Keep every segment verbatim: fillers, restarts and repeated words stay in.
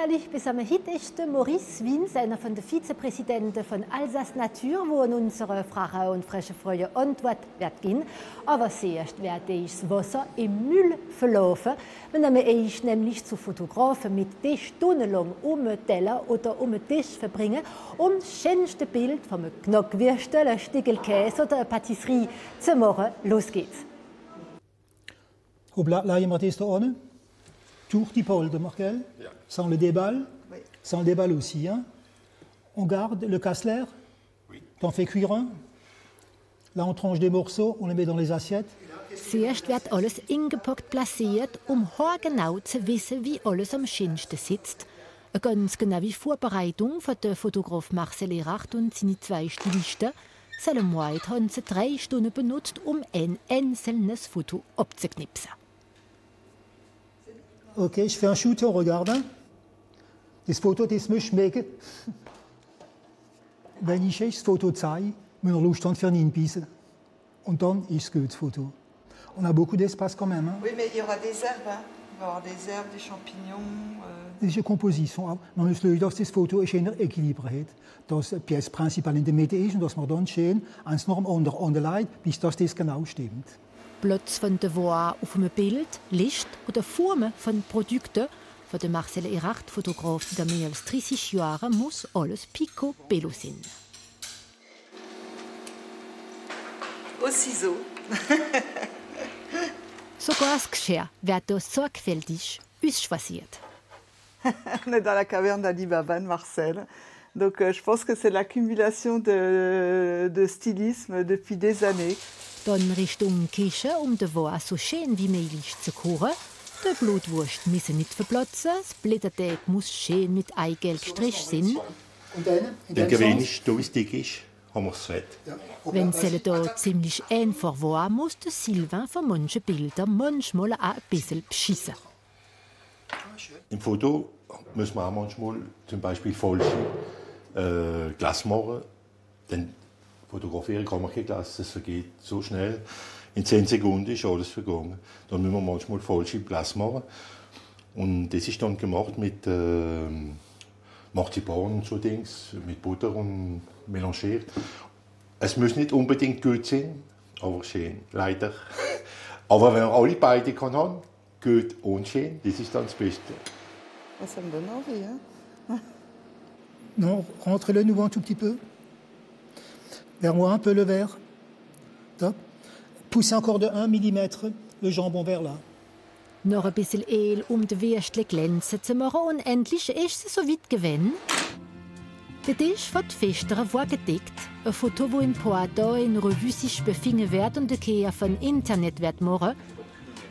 Salut zusammen, heute ist Maurice Wien, einer von den Vizepräsidenten von Alsace-Natur, der an unsere Fragen und frischen Freunde Antwort wird geben. Aber zuerst wird das Wasser im Müll verlaufen. Wir nehmen es nämlich zu Fotografen mit Tisch stundenlang um den Teller oder um den Tisch verbringen, um das schönste Bild von einem Knockwürstel, einem Stückchen Käse oder einer Patisserie zu machen. Los geht's! Wo bleiben wir da ohne? Tour du pôle de Marcel, yeah. Sans le déballe, oui. Sans le déballe aussi. Hein. On garde le Kassler, oui. T'en fais cuire un. Là, on tranche des morceaux, on les met dans les assiettes. Zuerst wird alles ingepackt platziert, um haargenau zu wissen, wie alles am schönsten sitzt. Eine ganz genaue Vorbereitung von der Fotograf Marcel Eracht und seine zwei Stilisten. Selmweit haben sie drei Stunden benutzt, um ein einzelnes Foto abzuknipsen. Ok, je fais un shoot, on regarde. Das Foto, das muss schmecken. Wenn ich das Foto zeige, muss er Lust haben für einen Pinsel. Und dann ist es gut, das Foto. On a beaucoup d'espace quand même. Hein? Oui, mais il y aura des herbes. Hein? Il va y avoir des herbes, des champignons. Euh... C'est une composition. Man muss schauen, dass das Foto ein schöner Equilibre hat. Dass die Pièce principale in der Mitte ist und dass man dann schön eins nach dem anderen anlegt, bis das genau stimmt. Platz von der Voir auf einem Bild, Licht oder Formen von Produkten. Von der Marcel Eracht, Fotograf der mehr als dreißig Jahre, muss alles picobello sein. Au ciseau. Sogar das Geschirr wird hier sorgfältig ausschwasiert. On est dans la caverne d'Ali Baba de Marcel. Donc je pense que c'est l'accumulation de, de stylisme depuis des années. Dann Richtung Küche, um den Wein so schön wie möglich zu kochen. Die Blutwurst müssen nicht verplatzen, das Blätterteig muss schön mit Eigelb gestrichen sein. Wenn wenig durstig ist, haben wir es fett. Wenn es hier ziemlich einfach war, muss der Sylvain von manchen Bildern manchmal auch ein bisschen beschissen. Im Foto müssen wir auch manchmal zum Beispiel falsche äh, Glas machen. Denn fotografieren kann man kein Glas, das vergeht so schnell. In zehn Sekunden ist alles vergangen. Dann müssen wir manchmal falsche Glas machen. Und das ist dann gemacht mit äh, Marzipan und so Dings, mit Butter und melanchiert. Es muss nicht unbedingt gut sein, aber schön, leider. Aber wenn man alle beide kann haben, gut und schön, das ist dann das Beste. Das me donne envie, hein? Non, rentrez-le nouveau un tout petit peu. Vers moi, un peu le verre. Top. Poussez encore de un millimètre le jambon vers là. Noch ein bisschen Öl, um die Würstchen glänzen zu machen. Und endlich ist es so weit gewesen. Der Tisch von den Festern war gedeckt. Ein Foto, das in Poitou in Revue sich befinden wird und der von Internet wird machen.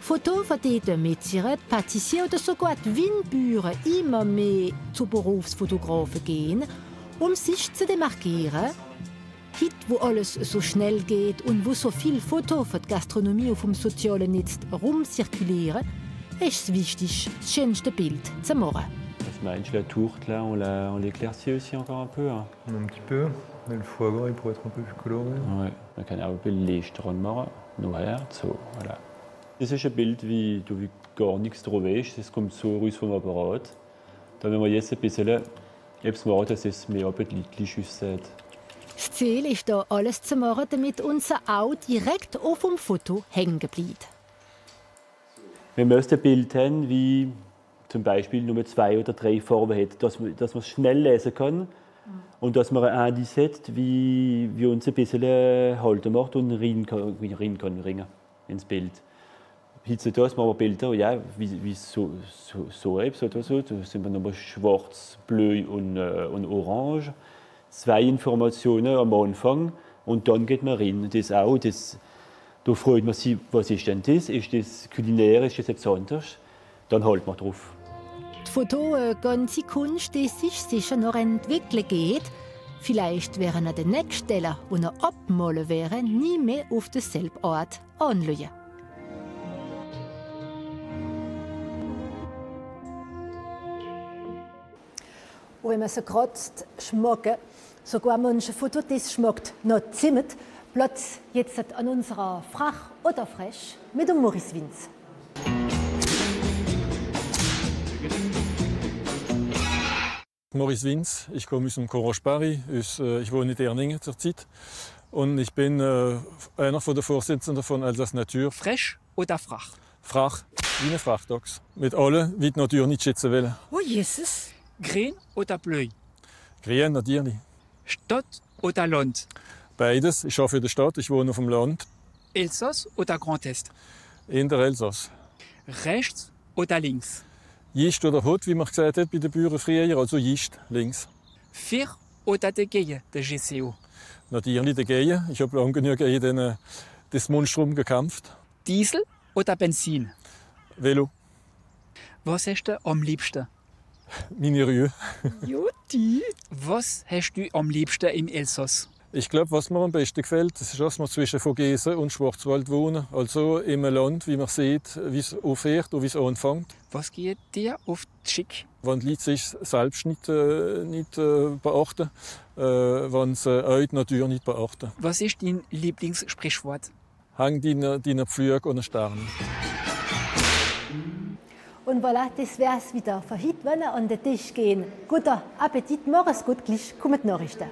Foto von den Mädchen, Patissier oder sogar die Weinbauern immer mehr zu Berufsfotografen gehen, um sich zu demarkieren. Heute, wo alles so schnell geht und wo so viele Fotos von der Gastronomie auf dem sozialen Netz rumzirkulieren, ist es wichtig, das schönste Bild zu machen. Was meinst du, die tourte, là, on la, on l'éclaircit aussi encore un peu, hein? Un petit peu, mais le foie gras, il pourrait être un peu plus coloré. Ouais, man kann auch ein bisschen Licht dran machen, nur Herz, so, voilà. Das ist ein Bild, wie du wie gar nichts drauf ist. Das kommt so raus vom Apparat. Dann, wenn wir jetzt ein bisschen etwas machen, dass es mehr appetitlich aussieht. Das Ziel ist, da alles zu machen, damit unser Auge direkt auf dem Foto hängen bleibt. Wir müssen ein Bild haben, wie zum Beispiel nur zwei oder drei Farben hat, dass man es schnell lesen kann und dass man ein Indiz hat, wie, wie uns ein bisschen halten macht und rein kann, rein kann bringen ins Bild. Heutzutage machen wir Bilder, ja, wie, wie so, so, so etwas oder so. Da sind wir nochmal schwarz, blau und, äh, und orange. Zwei Informationen am Anfang und dann geht man rein. Das auch, das, da freut man sich, was ist denn das? Ist das kulinär, ist das etwas anderes? Dann halt man drauf. Die Foto, eine ganze Kunst, die sich sicher noch entwickeln geht. Vielleicht wären an den nächsten Stellen, die noch abmalen wären, nie mehr auf derselben Art anlegen. Und wenn man so kratzt, schmeckt, sogar manche Fotos, das schmeckt noch ziemlich. Platz jetzt an unserer Frach oder Fresh mit dem Maurice Wien. Maurice Wien, ich komme aus dem Coros Paris, aus, äh, ich wohne in Erningen zurzeit und ich bin äh, einer von der Vorsitzenden von Alsace-Natur. Frech oder Frach? Frach, wie eine Frachtox. Mit allen, wie die Natur nicht schätzen will. Oh Jesus! Grün oder bleu? Grün, natürlich. Stadt oder Land? Beides, ich arbeite in der Stadt, ich wohne auf dem Land. Elsass oder Grand Est? In der Elsass. Rechts oder links? Jist oder Hot, wie man gesagt hat bei den Bauern früher, also Jist, links. Für oder dagegen, der G C O? Natürlich dagegen. Ich habe lange genug gegen das Monstrum gekämpft. Diesel oder Benzin? Velo. Was hast du am liebsten? Meine Ruhe. Juti. Was hast du am liebsten im Elsass? Ich glaube, was mir am besten gefällt, das ist, dass wir zwischen Vogesen und Schwarzwald wohnen. Also im Land, wie man sieht, wie es aufhört und wie es anfängt. Was geht dir oft schick? Wenn die Leute sich selbst nicht, äh, nicht äh, beachten, äh, wenn sie äh, auch die Natur nicht beachten. Was ist dein Lieblingssprichwort? Hang deine, deine Pflüge an den Stern. Und voilà, das wär's wieder. Für heute wollen wir an den Tisch gehen. Guter Appetit, morgens gut, gleich kommen die Nachrichten.